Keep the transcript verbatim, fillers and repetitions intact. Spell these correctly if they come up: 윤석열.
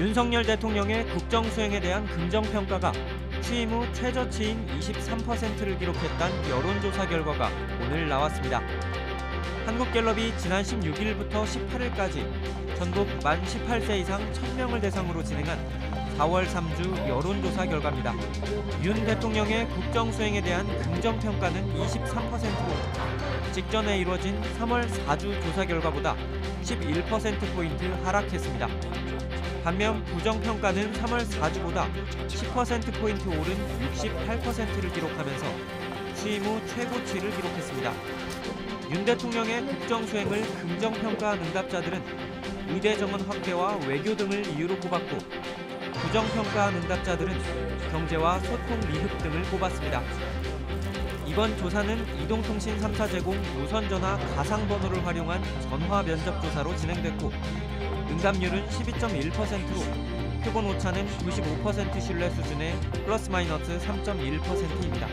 윤석열 대통령의 국정수행에 대한 긍정평가가 취임 후 최저치인 이십삼 퍼센트를 기록했다는 여론조사 결과가 오늘 나왔습니다. 한국갤럽이 지난 십육일부터 십팔일까지 전국 만 십팔 세 이상 천 명을 대상으로 진행한 사월 삼 주 여론조사 결과입니다. 윤 대통령의 국정수행에 대한 긍정평가는 이십삼 퍼센트로 직전에 이뤄진 삼월 사 주 조사 결과보다 십일 퍼센트포인트 하락했습니다. 반면 부정평가는 삼월 사 주보다 십 퍼센트포인트 오른 육십팔 퍼센트를 기록하면서 취임 후 최고치를 기록했습니다. 윤 대통령의 국정수행을 긍정평가한 응답자들은 의대 정원 확대와 외교 등을 이유로 꼽았고, 부정평가한 응답자들은 경제와 소통 미흡 등을 꼽았습니다. 이번 조사는 이동통신 삼 사 제공 무선전화 가상번호를 활용한 전화 면접 조사로 진행됐고, 응답률은 십이 점 일 퍼센트로 표본 오차는 구십오 퍼센트 신뢰 수준의 플러스 마이너스 삼 점 일 퍼센트입니다.